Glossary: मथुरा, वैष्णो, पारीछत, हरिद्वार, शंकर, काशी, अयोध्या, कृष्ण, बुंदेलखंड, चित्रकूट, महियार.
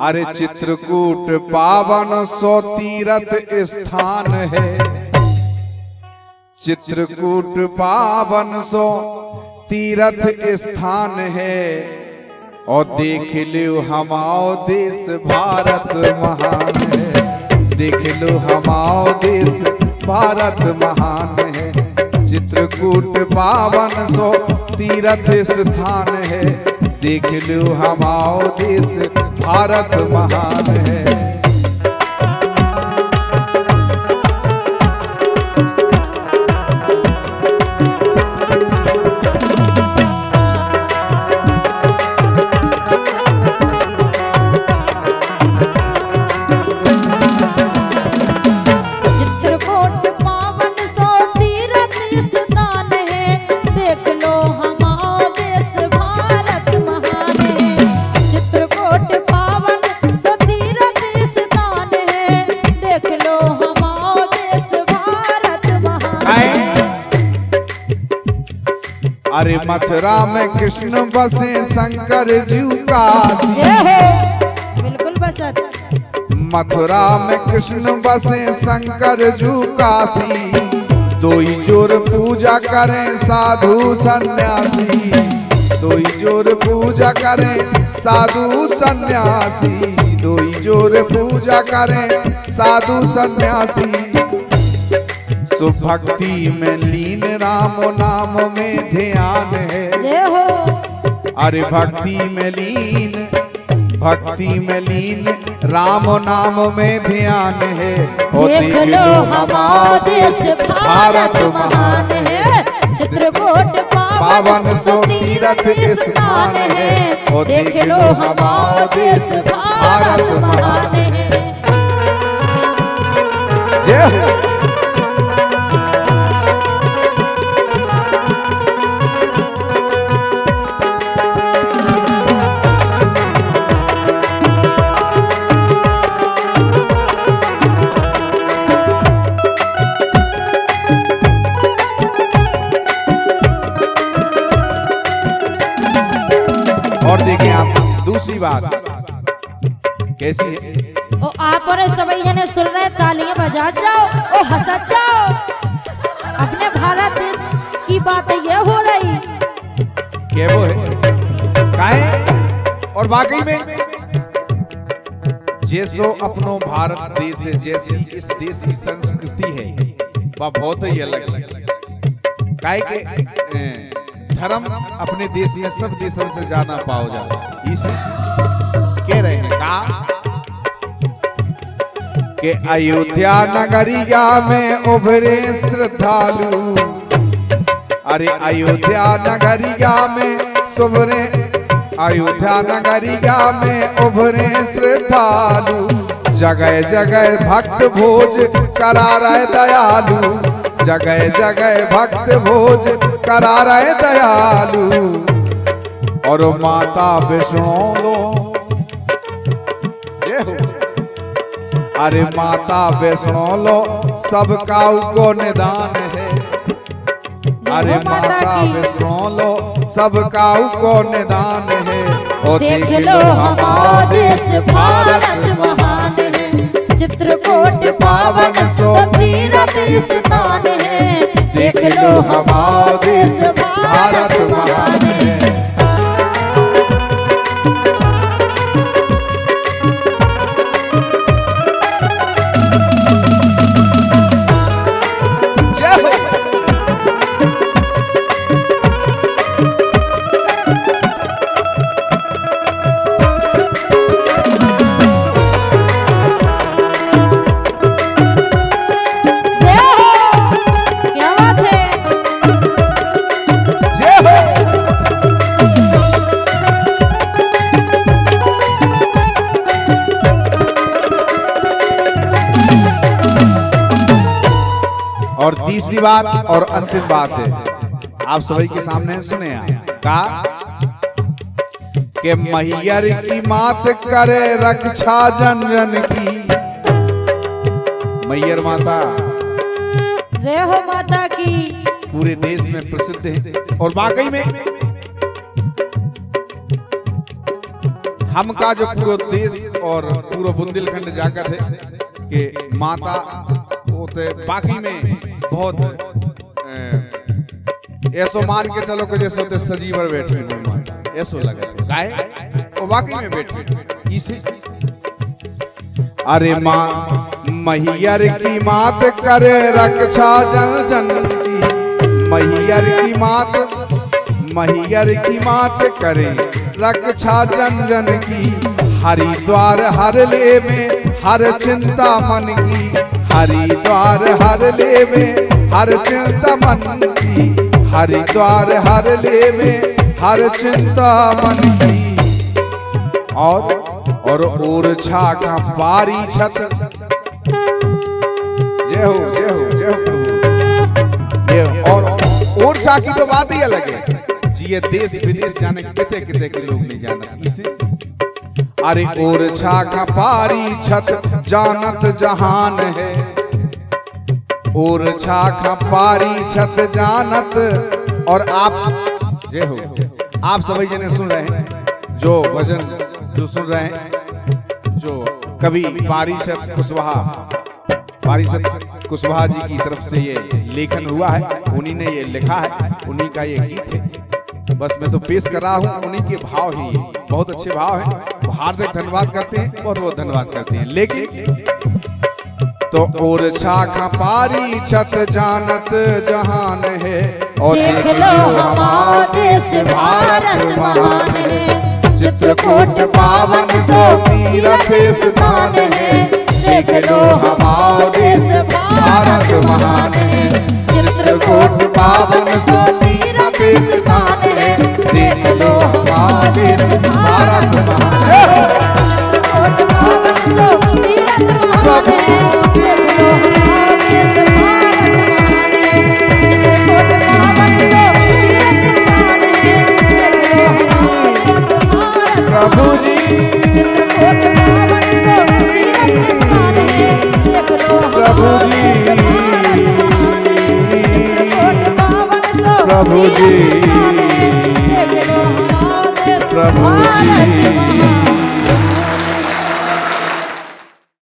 अरे चित्रकूट पावन सो तीर्थ स्थान है, चित्रकूट पावन सो तीर्थ स्थान है, और देख लो हमाओ देश भारत महान है, देख लो हमाओ देश भारत महान है। चित्रकूट पावन सो तीर्थ स्थान है, देख लो हमाओ देश भारत महान है। अरे मथुरा में कृष्ण बसे शंकर जी काशी, बिल्कुल बसत। मथुरा में कृष्ण बसे शंकर जी काशी, दो ही जोर पूजा करें साधु सन्यासी, दो ही जोर पूजा करें साधु सन्यासी, दो ही जोर पूजा करें साधु सन्यासी। भक्ति में लीन राम नाम में ध्यान है, अरे भक्ति में लीन राम नाम में ध्यान है, और देख लो हमारा देश भारत महान है। चित्रकूट पावन सो तीर्थ स्थान है, और देख लो हमारा देश भारत महान है। जय हो। और देखें आप दूसरी बात कैसी है, ओ आप और सभी जने सुन रहे तालियां बजा जाओ, ओ हंसा जाओ, अपने भारत देश की बात ये हो रही क्या वो है काहे। और वाकई में जैसो अपनो भारत देश है, जैसी इस देश की संस्कृति है वह बहुत ही अलग है। काहे के धर्म अपने देश में सब देशों से ज्यादा पाओ जाए, इसे कह रहे हैं का के अयोध्या नगरिया में उभरे श्रद्धालु, अरे अयोध्या नगरिया में सुभरे, अयोध्या नगरिया में उभरे श्रद्धालु, जगह जगह भक्त भोज करा रहे दयालु, जगह जगह भक्त भोज करा रहे दयालु। और माता वैष्णो लो ये हो, अरे माता वैष्णो लो सबका को निदान है, अरे माता वैष्णो लो सबका को निदान है, और देख लो हमारा देश भारत महान है। चित्रकूट पावन सो तीर्थ स्थान है, देख लो हमारा देश भारत महान है। और तीसरी बात और अंतिम बात है आप सभी के सामने, सुने का के महियार की मात करे रक्षा जन जन की, महियार माता जय हो माता की पूरे देश में प्रसिद्ध है। और वाकई में हमका जो पूरा देश और पूरा बुंदेलखंड जाकर है कि माता होते बाकी में बहुत ऐसो मान के चलो कि जैसे होते सजीवर बैठे ऐसो लगे काहे और बाकी में बैठे इसे। अरे माँ महियार की मात करे रक्षा जल जन महियर की मात करे रक्षा जन जन की। हरिद्वार हर ले में हर चिंता मन की। हरिद्वार हर ले में हर चिंता मन की। हरिद्वार हर ले में हर चिंता मन की। और ओरछा का पारीछत जय हो जय हो जय हो। और की तो बात ही अलग है जी ये देश विदेश जाने कितने कितने के लोग नहीं जाना इसे। अरे ओरछा का पारीछत जानत जहान है। ओरछा का पारीछत जानत और आप जय हो आप सभी जने सुन रहे हैं जो भजन जो सुन रहे हैं जो कवि पारीछत कुशवाहा पारीछत कुशवाहा जी की तरफ से ये लेखन हुआ है उन्हीं ने ये लिखा है उन्हीं का ये गीत है। बस मैं तो पेश कर रहा हूँ उन्हीं के भाव ही है। बहुत अच्छे भाव हैं हार्दिक धन्यवाद करते हैं बहुत बहुत धन्यवाद करते हैं। लेकिन तो ओरछा का पारीछत जानत जहान है। और देख लो हमारा देश भारत महान है। चित्रकूट पावन सो तीर्थ स्थान है। देख लो हमारा देश भारत महान है। चित्रकूट पावन सो तीर्थ स्थान है। देख लो हमारा देश भारत महान है। चित्रकूट पावन सो तीर्थ स्थान है। देख लो हमारा देश भारत महान है। चित्रकूट पावन सो तीर्थ स्थान है। देख लो हमारा देश भारत प्रभु जी। चित्रकूट पावन सो तीर्थ स्थान है। देख लो प्रभु जी प्रभु जी प्रभु जी।